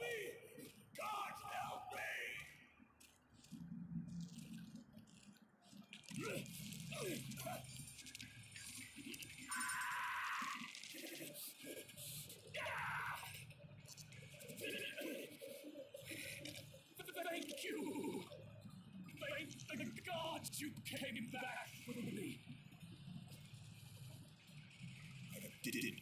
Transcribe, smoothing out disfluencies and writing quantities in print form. me! God help me! Thank you! Thank the gods you came back for me! I did it